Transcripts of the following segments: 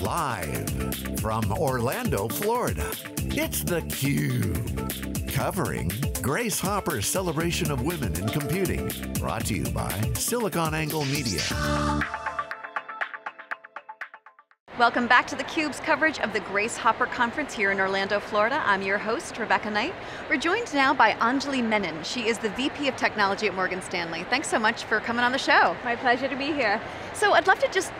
Live from Orlando, Florida, it's theCUBE, covering Grace Hopper's Celebration of Women in Computing, brought to you by SiliconANGLE Media. Welcome back to theCUBE's coverage of the Grace Hopper Conference here in Orlando, Florida. I'm your host, Rebecca Knight. We're joined now by Anjali Menon. She is the VP of Technology at Morgan Stanley. Thanks so much for coming on the show. My pleasure to be here. So I'd love to just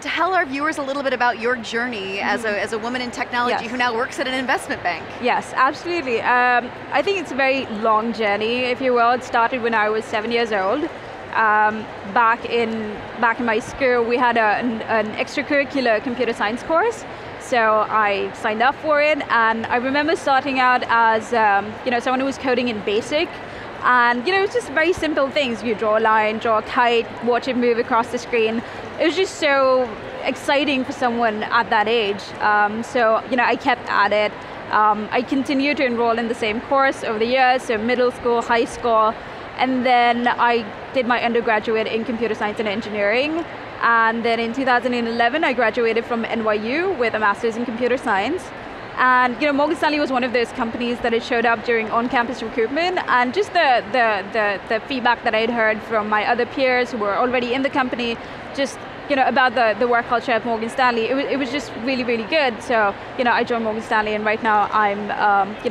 tell our viewers a little bit about your journey as a woman in technology who now works at an investment bank. Yes, absolutely. I think it's a very long journey, if you will. It started when I was 7 years old. Back in my school, we had an extracurricular computer science course, so I signed up for it, and I remember starting out as someone who was coding in BASIC, and it was just very simple things. You draw a line, draw a kite, watch it move across the screen. It was just so exciting for someone at that age. I kept at it. I continued to enroll in the same course over the years, so middle school, high school. And then I did my undergraduate in computer science and engineering. And then in 2011, I graduated from NYU with a master's in computer science. And Morgan Stanley was one of those companies that had showed up during on-campus recruitment. And just the feedback that I had heard from my other peers who were already in the company, just about the work culture at Morgan Stanley, it was just really, really good. So I joined Morgan Stanley, and right now I'm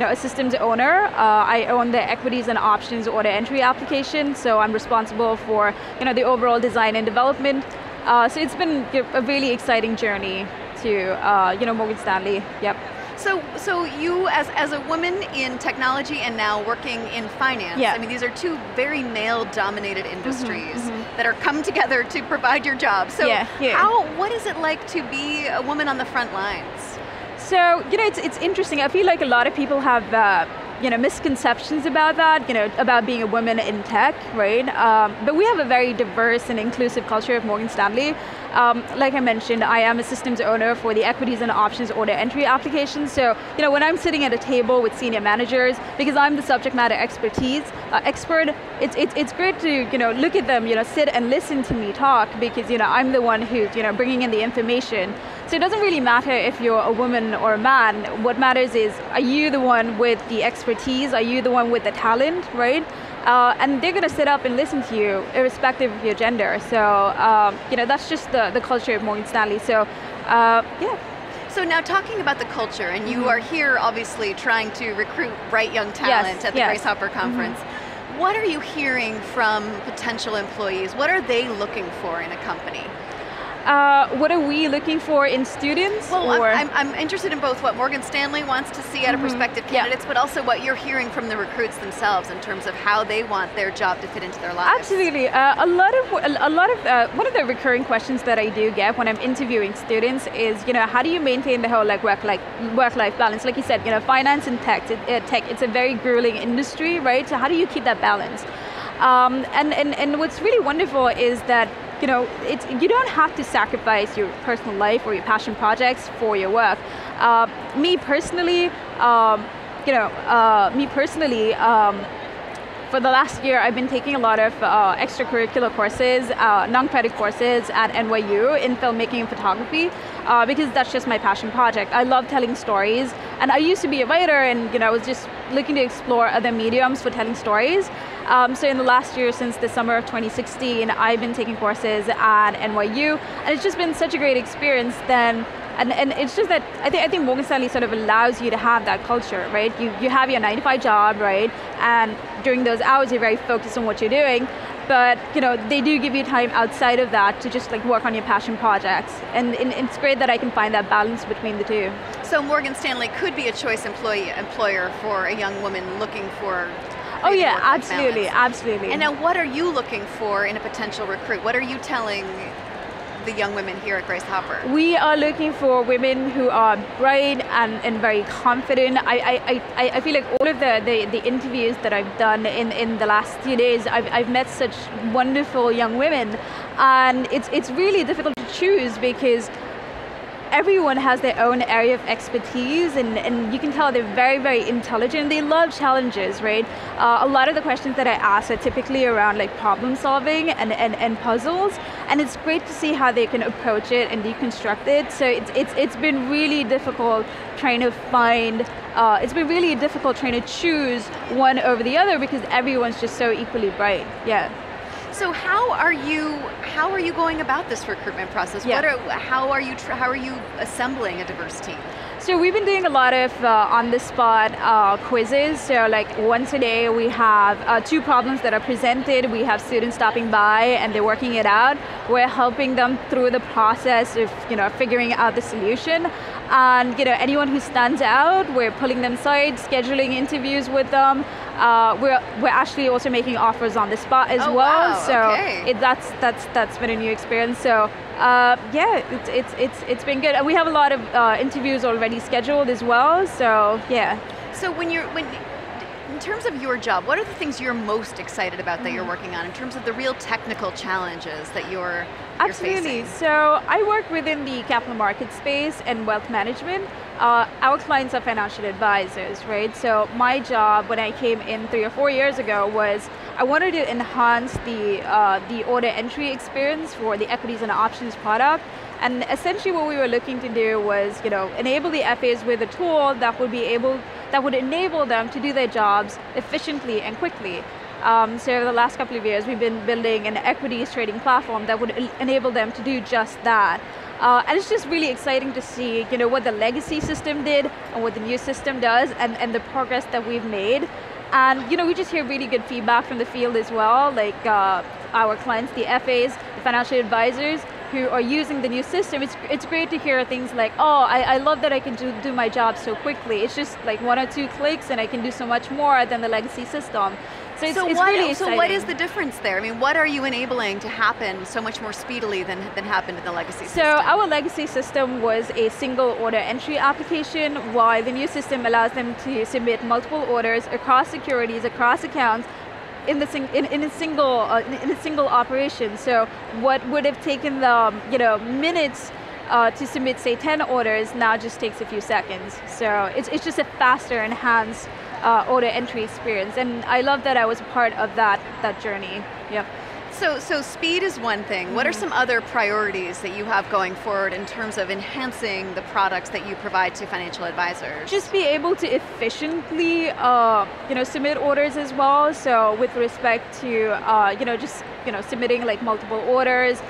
a systems owner. I own the equities and options order entry application, so I'm responsible for the overall design and development. So it's been a really exciting journey to Morgan Stanley. Yep. So you, as a woman in technology and now working in finance, I mean, these are two very male-dominated industries that are come together to provide your job. So what is it like to be a woman on the front lines? So, it's interesting. I feel like a lot of people have, misconceptions about that, about being a woman in tech, right? But we have a very diverse and inclusive culture at Morgan Stanley. Like I mentioned, I am a systems owner for the equities and options order entry application. So, when I'm sitting at a table with senior managers, because I'm the subject matter expert, it's great to, look at them, sit and listen to me talk, because, I'm the one who's, bringing in the information. So it doesn't really matter if you're a woman or a man. What matters is, are you the one with the expertise? Are you the one with the talent, right? And they're going to sit up and listen to you, irrespective of your gender. So, that's just the culture of Morgan Stanley. So, So now, talking about the culture, and you are here obviously trying to recruit bright young talent at the Grace Hopper Conference. What are you hearing from potential employees? What are they looking for in a company? What are we looking for in students? Well, I'm interested in both what Morgan Stanley wants to see out of prospective candidates, but also what you're hearing from the recruits themselves in terms of how they want their job to fit into their lives. Absolutely. One of the recurring questions that I do get when I'm interviewing students is, how do you maintain the whole work-life balance? Like you said, finance and tech, it's a very grueling industry, right? So how do you keep that balance? And what's really wonderful is that you don't have to sacrifice your personal life or your passion projects for your work. Me personally, for the last year, I've been taking a lot of extracurricular courses, non-credit courses at NYU in filmmaking and photography, because that's just my passion project. I love telling stories, and I used to be a writer, and I was just looking to explore other mediums for telling stories. So in the last year, since the summer of 2016, I've been taking courses at NYU, and it's just been such a great experience then. And it's just that, I think Morgan Stanley sort of allows you to have that culture, right? You have your 9-to-5 job, right? And during those hours, you're very focused on what you're doing, but they do give you time outside of that to just work on your passion projects. And it's great that I can find that balance between the two. So Morgan Stanley could be a choice employer for a young woman looking for... Oh yeah, absolutely, absolutely. And now what are you looking for in a potential recruit? What are you telling the young women here at Grace Hopper? We are looking for women who are bright and very confident. I feel like all of the interviews that I've done in the last few days, I've met such wonderful young women, and it's really difficult to choose because everyone has their own area of expertise, and you can tell they're very, very intelligent. They love challenges, right? A lot of the questions that I ask are typically around like problem solving and puzzles, and it's great to see how they can approach it and deconstruct it. So it's been really difficult trying to find, it's been really difficult trying to choose one over the other because everyone's just so equally bright, yeah. So how are you going about this recruitment process? Yeah. How are you assembling a diverse team? So we've been doing a lot of on-the-spot quizzes. So like once a day we have two problems that are presented. We have students stopping by and they're working it out. We're helping them through the process of figuring out the solution. And anyone who stands out, we're pulling them aside, scheduling interviews with them. We're actually also making offers on the spot as well. Wow, so okay. That's been a new experience. So yeah, it's been good. And we have a lot of interviews already scheduled as well. So yeah. So in terms of your job, what are the things you're most excited about that you're working on in terms of the real technical challenges that you're facing? Absolutely. So I work within the capital market space and wealth management. Our clients are financial advisors, right? So my job when I came in 3 or 4 years ago was I wanted to enhance the order entry experience for the equities and options product. And essentially what we were looking to do was, enable the FAs with a tool that would enable them to do their jobs efficiently and quickly. So over the last couple of years, we've been building an equities trading platform that would enable them to do just that. And it's just really exciting to see, what the legacy system did and what the new system does, and the progress that we've made. And we just hear really good feedback from the field as well, like our clients, the FAs, the financial advisors, who are using the new system. It's great to hear things like, oh, I love that I can do my job so quickly. It's just like 1 or 2 clicks and I can do so much more than the legacy system. So what is the difference there? I mean, what are you enabling to happen so much more speedily than happened in the legacy system? So our legacy system was a single order entry application, while the new system allows them to submit multiple orders across securities, across accounts, in a single operation. So what would have taken them minutes to submit say 10 orders now just takes a few seconds. So it's just a faster, enhanced order entry experience, and I love that I was part of that journey. Yep. So speed is one thing. What are some other priorities that you have going forward in terms of enhancing the products that you provide to financial advisors? Just be able to efficiently, submit orders as well. So with respect to, submitting like multiple orders,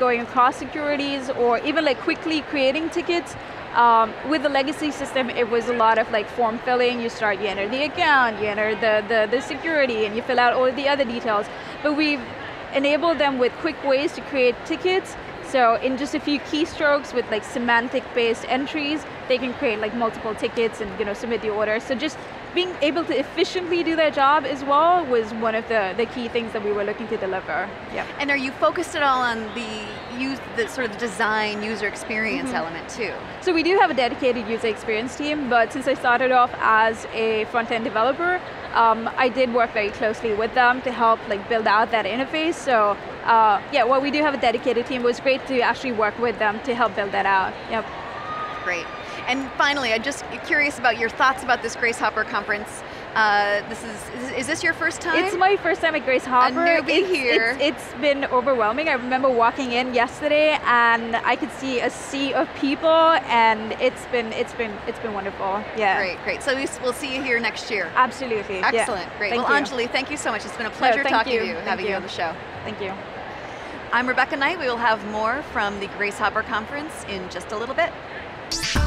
going across securities, or even like quickly creating tickets. With the legacy system, it was a lot of like form filling. You enter the account, you enter the security, and you fill out all the other details. But we've enabled them with quick ways to create tickets. So in just a few keystrokes with like semantic-based entries, they can create like multiple tickets and submit the order. So just being able to efficiently do their job as well was one of the key things that we were looking to deliver. Yeah. And are you focused at all on the sort of design user experience element too? So we do have a dedicated user experience team, but since I started off as a front-end developer, I did work very closely with them to help like build out that interface. So yeah, while we do have a dedicated team, it was great to actually work with them to help build that out. Yep. Great. And finally, I'm just curious about your thoughts about this Grace Hopper conference. Is this your first time? It's my first time at Grace Hopper. A newbie here. It's been overwhelming. I remember walking in yesterday and I could see a sea of people, and it's been wonderful. Yeah. Great. So we'll see you here next year. Absolutely. Excellent. Yeah. Great. Thank you. Anjali, thank you so much. It's been a pleasure talking to you, having you on the show. Thank you. I'm Rebecca Knight. We will have more from the Grace Hopper conference in just a little bit.